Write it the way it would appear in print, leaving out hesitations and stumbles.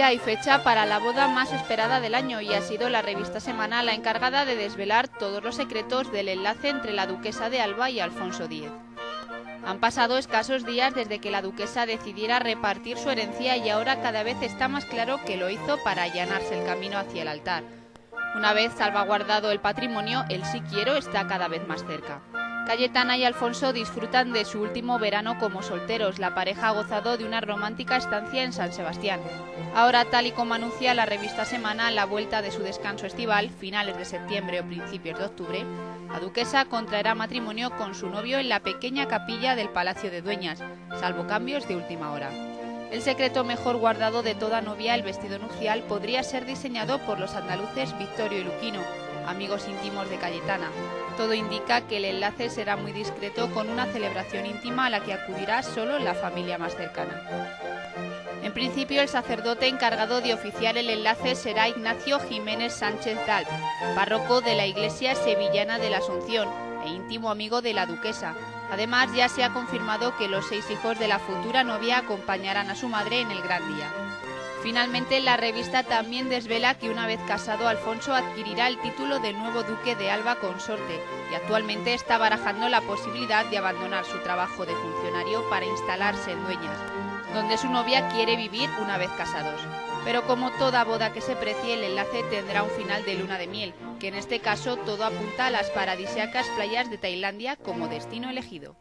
ya hay fecha para la boda más esperada del año y ha sido la revista Semana la encargada de desvelar todos los secretos del enlace entre la duquesa de Alba y Alfonso Díez. Han pasado escasos días desde que la duquesa decidiera repartir su herencia y ahora cada vez está más claro que lo hizo para allanarse el camino hacia el altar. Una vez salvaguardado el patrimonio, el sí quiero está cada vez más cerca. Cayetana y Alfonso disfrutan de su último verano como solteros. La pareja ha gozado de una romántica estancia en San Sebastián. Ahora, tal y como anuncia la revista Semana, la vuelta de su descanso estival, finales de septiembre o principios de octubre, la duquesa contraerá matrimonio con su novio en la pequeña capilla del Palacio de Dueñas, salvo cambios de última hora. El secreto mejor guardado de toda novia, el vestido nupcial, podría ser diseñado por los andaluces Victorio y Luquino, amigos íntimos de Cayetana. Todo indica que el enlace será muy discreto, con una celebración íntima a la que acudirá solo la familia más cercana. En principio, el sacerdote encargado de oficiar el enlace será Ignacio Jiménez Sánchez Dal, párroco de la iglesia sevillana de la Asunción e íntimo amigo de la duquesa. Además, ya se ha confirmado que los 6 hijos de la futura novia acompañarán a su madre en el gran día. Finalmente, la revista también desvela que una vez casado, Alfonso adquirirá el título de nuevo duque de Alba consorte y actualmente está barajando la posibilidad de abandonar su trabajo de funcionario para instalarse en Dueñas, donde su novia quiere vivir una vez casados. Pero como toda boda que se precie, el enlace tendrá un final de luna de miel, que en este caso todo apunta a las paradisíacas playas de Tailandia como destino elegido.